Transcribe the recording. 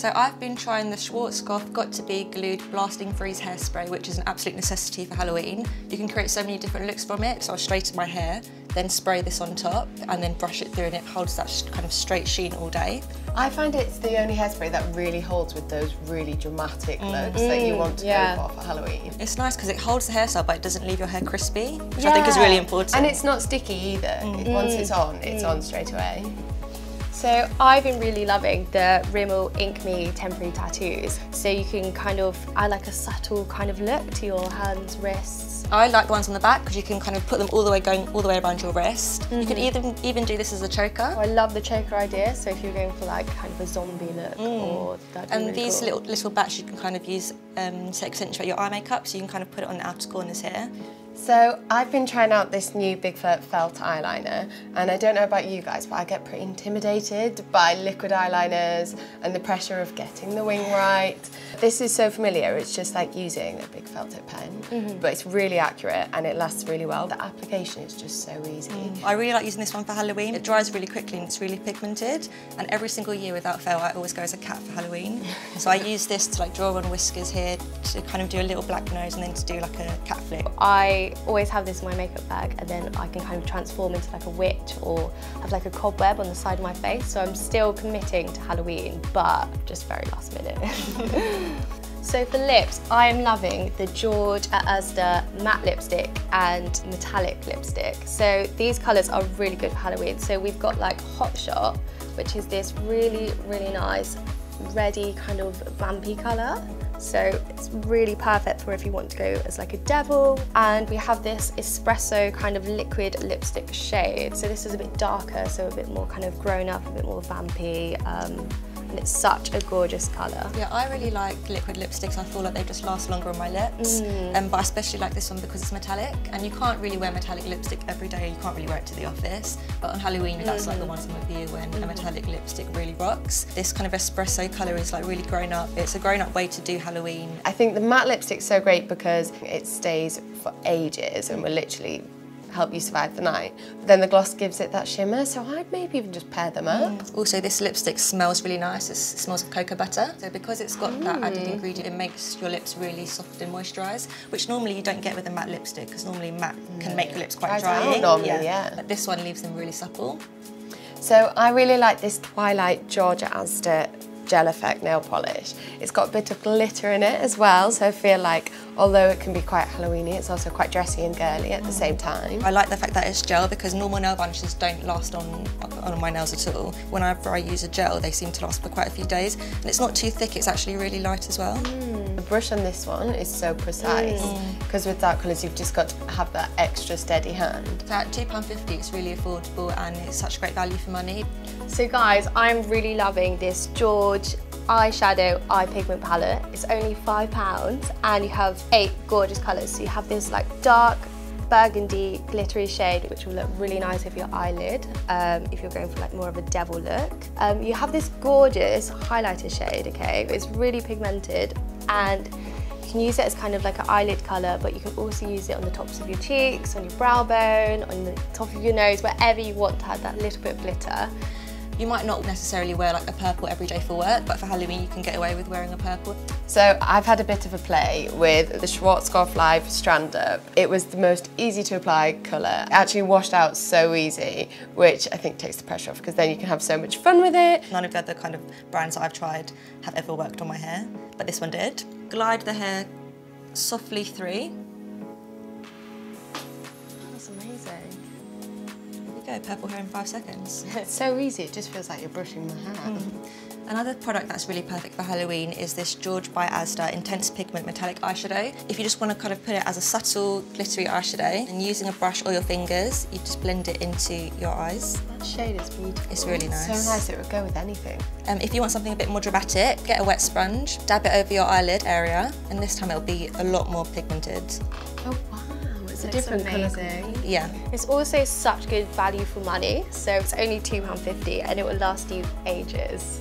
So I've been trying the Schwarzkopf Got2b Glued Blasting Freeze Hairspray, which is an absolute necessity for Halloween. You can create so many different looks from it, so I'll straighten my hair, then spray this on top and then brush it through, and it holds that kind of straight sheen all day. I find it's the only hairspray that really holds with those really dramatic looks that you want to go for Halloween. It's nice because it holds the hairstyle but it doesn't leave your hair crispy, which I think is really important. And it's not sticky either. Once it's on straight away. So I've been really loving the Rimmel Ink Me Temporary Tattoos. So you can kind of add like a subtle kind of look to your hands, wrists. I like the ones on the back because you can kind of put them all the way around your wrist. You can even do this as a choker. I love the choker idea. So if you're going for like kind of a zombie look, or that. And really these little bats you can kind of use to accentuate your eye makeup. So you can kind of put it on the outer corners here. So I've been trying out this new Big Flirt Felt Eyeliner, and I don't know about you guys, but I get pretty intimidated by liquid eyeliners and the pressure of getting the wing right. This is so familiar, it's just like using a big felt tip pen, but it's really accurate and it lasts really well. The application is just so easy. I really like using this one for Halloween. It dries really quickly and it's really pigmented, and every single year without fail I always go as a cat for Halloween. So I use this to like draw on whiskers here, to kind of do a little black nose and then to do like a cat flip. I always have this in my makeup bag, and then I can kind of transform into like a witch or have like a cobweb on the side of my face, so I'm still committing to Halloween, but just very last minute. So for lips, I am loving the George Asda matte lipstick and metallic lipstick. So these colours are really good for Halloween. So we've got like Hot Shot, which is this really, really nice reddy kind of vampy colour. So it's really perfect for if you want to go as like a devil. And we have this espresso kind of liquid lipstick shade. So this is a bit darker, so a bit more kind of grown up, a bit more vampy. And it's such a gorgeous colour. Yeah, I really like liquid lipsticks. I feel like they just last longer on my lips. But I especially like this one because it's metallic, and you can't really wear metallic lipstick every day. You can't really wear it to the office. But on Halloween, that's like the one time of year when a metallic lipstick really rocks. This kind of espresso colour is like really grown up. It's a grown up way to do Halloween. I think the matte lipstick's so great because it stays for ages and we're literally help you survive the night. Then the gloss gives it that shimmer, so I'd maybe even just pair them up. Also, this lipstick smells really nice. It smells of cocoa butter. So because it's got that added ingredient, it makes your lips really soft and moisturised, which normally you don't get with a matte lipstick, because normally matte can make your lips quite dry. But this one leaves them really supple. So I really like this Twilight George Asda Gel Effect nail polish. It's got a bit of glitter in it as well, so I feel like although it can be quite Halloweeny, it's also quite dressy and girly at the same time. I like the fact that it's gel because normal nail varnishes don't last on my nails at all. Whenever I use a gel, they seem to last for quite a few days, and it's not too thick. It's actually really light as well. The brush on this one is so precise because with dark colours you've just got to have that extra steady hand. So at £2.50 it's really affordable and it's such great value for money. So guys, I'm really loving this George eyeshadow eye pigment palette. It's only £5 and you have 8 gorgeous colours. So you have this like dark burgundy glittery shade which will look really nice over your eyelid if you're going for like more of a devil look. You have this gorgeous highlighter shade, it's really pigmented, and you can use it as kind of like an eyelid colour, but you can also use it on the tops of your cheeks, on your brow bone, on the top of your nose, wherever you want to have that little bit of glitter. You might not necessarily wear like a purple every day for work, but for Halloween you can get away with wearing a purple. So I've had a bit of a play with the Schwarzkopf Live Strand Up. It was the most easy to apply colour. It actually washed out so easy, which I think takes the pressure off because then you can have so much fun with it. None of the other kind of brands that I've tried have ever worked on my hair, but this one did. Glide the hair softly through. That's amazing. Purple hair in 5 seconds. It's so easy, it just feels like you're brushing my hair. Another product that's really perfect for Halloween is this George by Asda Intense Pigment Metallic Eyeshadow. If you just want to kind of put it as a subtle, glittery eyeshadow, and using a brush or your fingers, you just blend it into your eyes. That shade is beautiful. It's really nice. It's so nice, it would go with anything. If you want something a bit more dramatic, get a wet sponge, dab it over your eyelid area, and this time it'll be a lot more pigmented. Oh, wow. It's a different amazing. Yeah. It's also such good value for money, so it's only £2.50 and it will last you ages.